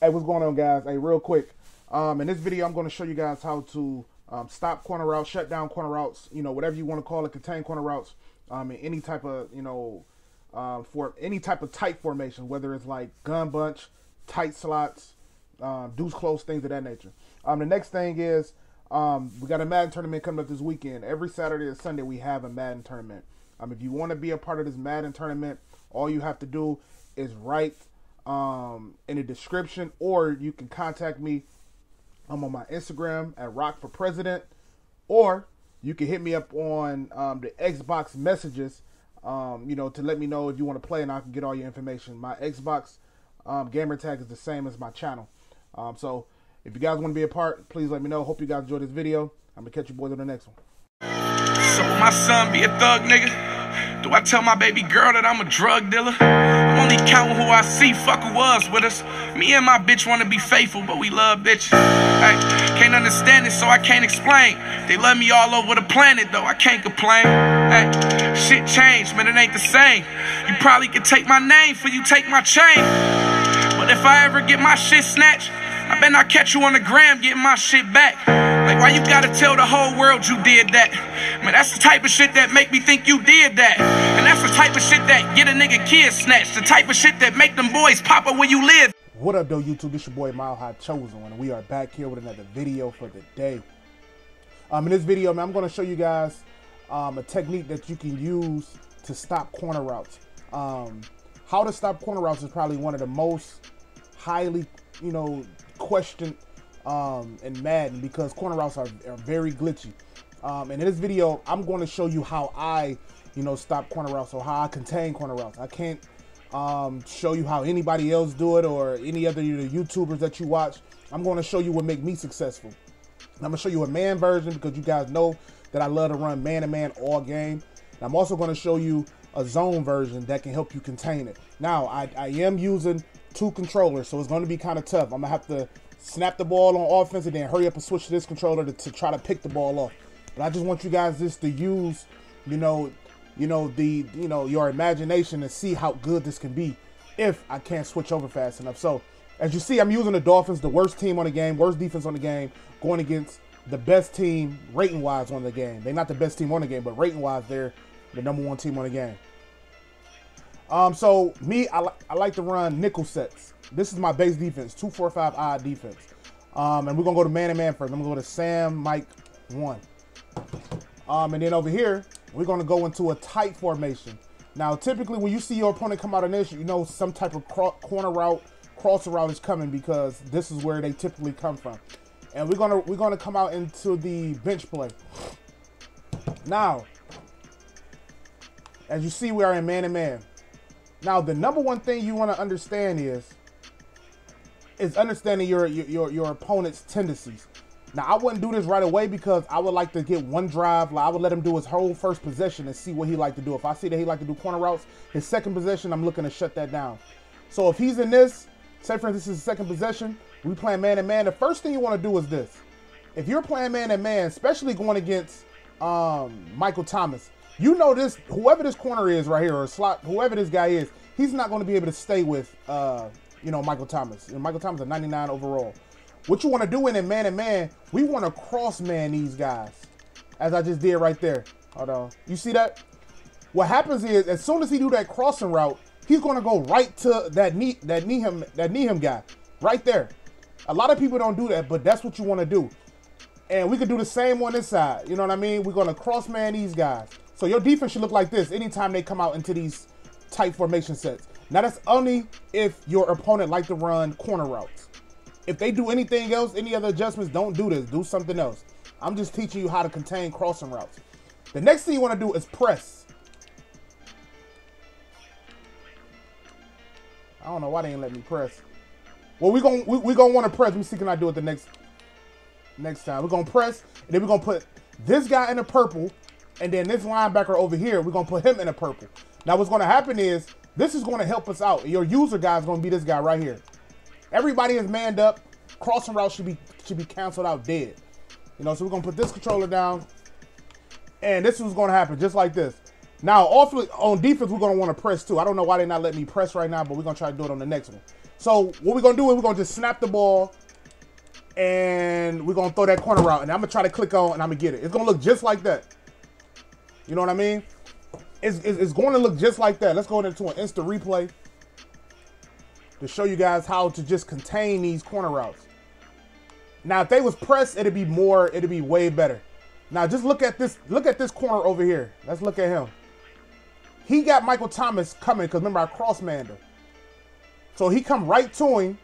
Hey, what's going on, guys? Hey, real quick, in this video I'm going to show you guys how to stop corner routes, shut down corner routes, you know, whatever you want to call it, contain corner routes in any type of, you know, for any type of tight formation, whether it's like gun bunch, tight slots, deuce close, things of that nature. The next thing is we got a Madden tournament coming up this weekend. Every Saturday and Sunday we have a Madden tournament. If you want to be a part of this Madden tournament, all you have to do is write in the description, or you can contact me. I'm on my Instagram at Rock for President, or you can hit me up on the Xbox messages, you know, to let me know if you want to play, and I can get all your information. My Xbox gamer tag is the same as my channel. So if you guys want to be a part, please let me know. Hope you guys enjoyed this video. I'm gonna catch you boys on the next one. So will my son be a thug nigga? Do I tell my baby girl that I'm a drug dealer? I'm only counting who I see, fuck who was with us. Me and my bitch wanna be faithful, but we love bitches. I can't understand it, so I can't explain. They love me all over the planet, though I can't complain. Shit changed, man, it ain't the same. You probably could take my name before you take my chain. But if I ever get my shit snatched, I bet not catch you on the gram getting my shit back. Like, why you gotta tell the whole world you did that? Man, that's the type of shit that make me think you did that. And that's the type of shit that get a nigga kid snatched. The type of shit that make them boys pop up where you live. What up, though, YouTube? This your boy, Mile High Chosen, and we are back here with another video for the day. In this video, man, I'm gonna show you guys a technique that you can use to stop corner routes. How to stop corner routes is probably one of the most highly, you know, questioned in Madden, because corner routes are very glitchy. And in this video, I'm going to show you how I, you know, stop corner routes, or how I contain corner routes. I can't show you how anybody else do it, or any other YouTubers that you watch. I'm going to show you what make me successful. And I'm going to show you a man version, because you guys know that I love to run man-to-man all game. And I'm also going to show you a zone version that can help you contain it. Now, I am using two controllers, so it's going to be kind of tough. I'm going to have to snap the ball on offense and then hurry up and switch to this controller to try to pick the ball off. But I just want you guys just to use, your imagination and see how good this can be if I can't switch over fast enough. So, as you see, I'm using the Dolphins, the worst team on the game, worst defense on the game, going against the best team rating-wise on the game. They're not the best team on the game, but rating-wise, they're the #1 team on the game. So me, I like to run nickel sets. This is my base defense, 2-4-5 odd defense. And we're gonna go to man-to-man first. I'm gonna go to Sam-Mike-1. And then over here, we're gonna go into a tight formation. Now, typically when you see your opponent come out of this, you know some type of corner route, crosser route is coming, because this is where they typically come from. And we're gonna come out into the bench play. Now, as you see, we are in man-to-man. Now, the #1 thing you want to understand is understanding your opponent's tendencies. Now, I wouldn't do this right away, because I would like to get one drive. Like, I would let him do his whole first possession and see what he like to do. If I see that he like to do corner routes, his second possession, I'm looking to shut that down. So if he's in this, say for instance, this is his second possession, we playing man-to-man. The first thing you want to do is this. If you're playing man-to-man, especially going against Michael Thomas, you know this, whoever this corner is right here, or slot, whoever this guy is, he's not going to be able to stay with, you know, Michael Thomas. And Michael Thomas is a 99 overall. What you want to do in man-to-man, we want to cross-man these guys, as I just did right there. Hold on. You see that? What happens is, as soon as he do that crossing route, he's going to go right to that knee him guy right there. A lot of people don't do that, but that's what you want to do. And we could do the same on this side. You know what I mean? We're going to cross-man these guys. So your defense should look like this anytime they come out into these tight formation sets. Now, that's only if your opponent like to run corner routes. If they do anything else, any other adjustments, don't do this. Do something else. I'm just teaching you how to contain crossing routes. The next thing you want to do is press. I don't know why they ain't let me press. Well, we're gonna want to press. Let me see, can I do it the next time? We're gonna press, and then we're gonna put this guy in the purple. And then this linebacker over here, we're going to put him in a purple. Now, what's going to happen is, this is going to help us out. Your user guy is going to be this guy right here. Everybody is manned up. Crossing route should be canceled out dead. You know, so we're going to put this controller down. And this is what's going to happen, just like this. Now, on defense, we're going to want to press, too. I don't know why they're not letting me press right now, but we're going to try to do it on the next one. So what we're going to do is we're going to just snap the ball, and we're going to throw that corner out. And I'm going to try to click on, and I'm going to get it. It's going to look just like that. You know what I mean? It's going to look just like that. Let's go into an instant replay to show you guys how to just contain these corner routes. Now, if they was pressed, it'd be way better. Now, just look at this corner over here. Let's look at him. He got Michael Thomas coming, because remember, I cross-manned him. So he come right to him,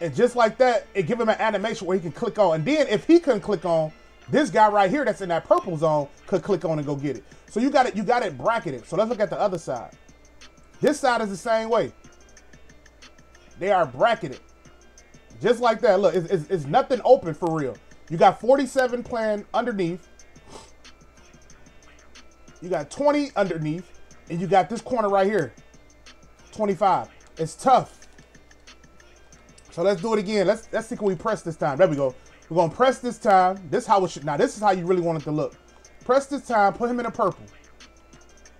and just like that, it give him an animation where he can click on. And then if he couldn't click on, this guy right here that's in that purple zone could click on and go get it. So you got it bracketed. So let's look at the other side. This side is the same way. They are bracketed. Just like that. Look, it's nothing open for real. You got 47 playing underneath. You got 20 underneath. And you got this corner right here, 25. It's tough. So let's do it again. Let's see, can we press this time? There we go. We're going to press this time. This how it should. Now, this is how you really want it to look. Press this time. Put him in a purple.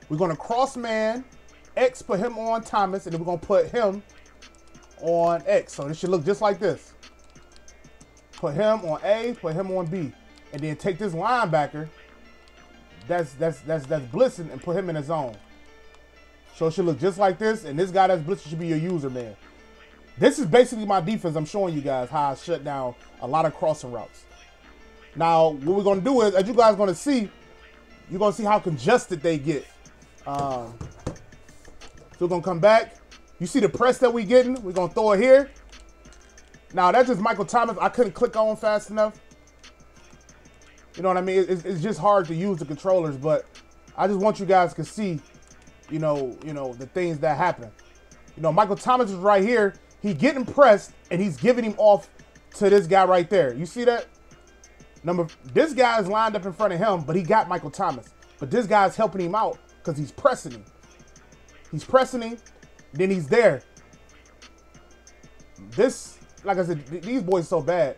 We're going to cross man. X, put him on Thomas. And then we're going to put him on X. So this should look just like this. Put him on A. Put him on B. And then take this linebacker that's blitzing and put him in his zone. So it should look just like this. And this guy that's blitzing should be your user, man. This is basically my defense. I'm showing you guys how I shut down a lot of crossing routes. Now, what we're going to do is, as you guys are going to see, you're going to see how congested they get. So we're going to come back. You see the press that we're getting? We're going to throw it here. Now, that's just Michael Thomas. I couldn't click on fast enough. You know what I mean? It's just hard to use the controllers, but I just want you guys to see, you know, the things that happen. You know, Michael Thomas is right here. He getting pressed, and he's giving him off to this guy right there. You see that? This guy is lined up in front of him, but he got Michael Thomas. But this guy is helping him out because he's pressing him. He's pressing him, then he's there. This, like I said, these boys are so bad.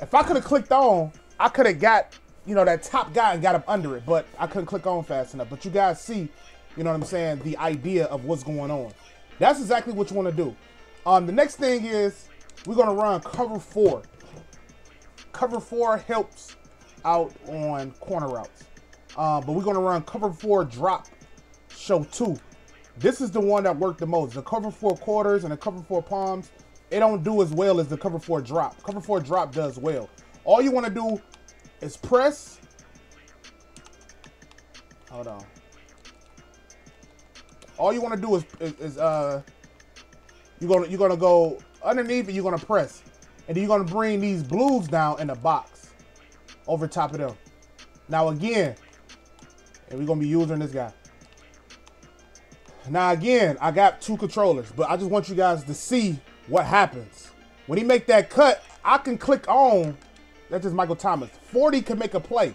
If I could have clicked on, I could have got, you know, that top guy and got him under it, but I couldn't click on fast enough. But you guys see, you know what I'm saying, the idea of what's going on. That's exactly what you want to do. The next thing is we're going to run cover four. Cover four helps out on corner routes. But we're going to run cover four drop show two. This is the one that worked the most. The cover four quarters and the cover four palms, they don't do as well as the cover four drop. Cover four drop does well. All you want to do is press. Hold on. All you want to do is You're gonna go underneath and you're gonna press. And then you're gonna bring these blues down in the box over top of them. Now again, and we're gonna be using this guy. Now again, I got two controllers, but I just want you guys to see what happens. When he make that cut, I can click on, that's just Michael Thomas. 40 can make a play,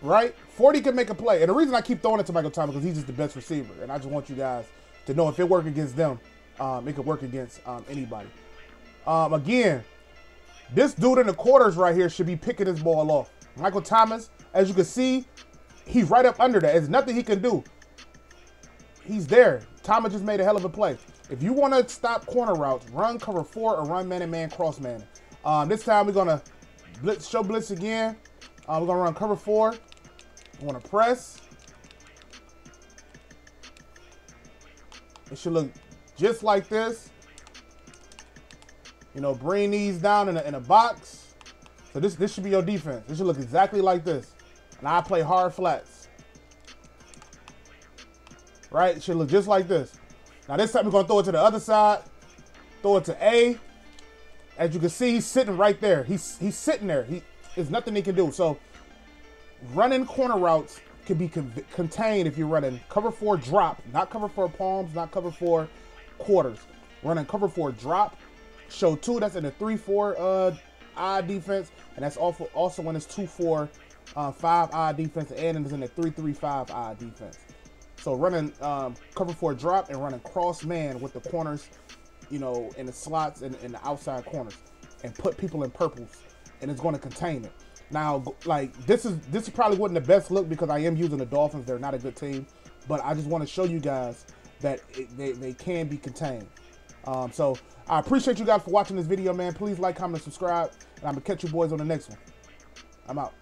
right? 40 can make a play. And the reason I keep throwing it to Michael Thomas is because he's just the best receiver. And I just want you guys to know if it worked against them, it could work against anybody. Again, this dude in the quarters right here should be picking his ball off. Michael Thomas, as you can see, he's right up under that. There's nothing he can do. He's there. Thomas just made a hell of a play. If you want to stop corner routes, run cover four or run man-to-man cross-man. This time we're going to blitz, show blitz again. We're going to run cover four. We want to press. It should look just like this, you know, bring these down in a box. So this should be your defense. This should look exactly like this. And I play hard flats, right? It should look just like this. Now this time we're gonna throw it to the other side, throw it to A. As you can see, he's sitting right there. He's sitting there. There's nothing he can do. So running corner routes can be contained if you're running cover four drop, not cover four palms, not cover four quarters. Running cover four drop show two, that's in the 3-4 I defense, and that's also when it's 2-4 5 I defense, and it's in the 3-3-5 I defense. So running cover four drop and running cross man with the corners, you know, in the slots and in the outside corners, and put people in purples, and it's going to contain it. Now, like, this is probably wasn't the best look because I am using the Dolphins. They're not a good team, but I just want to show you guys that they can be contained. So I appreciate you guys for watching this video, man. Please like, comment, and subscribe. And I'm going to catch you boys on the next one. I'm out.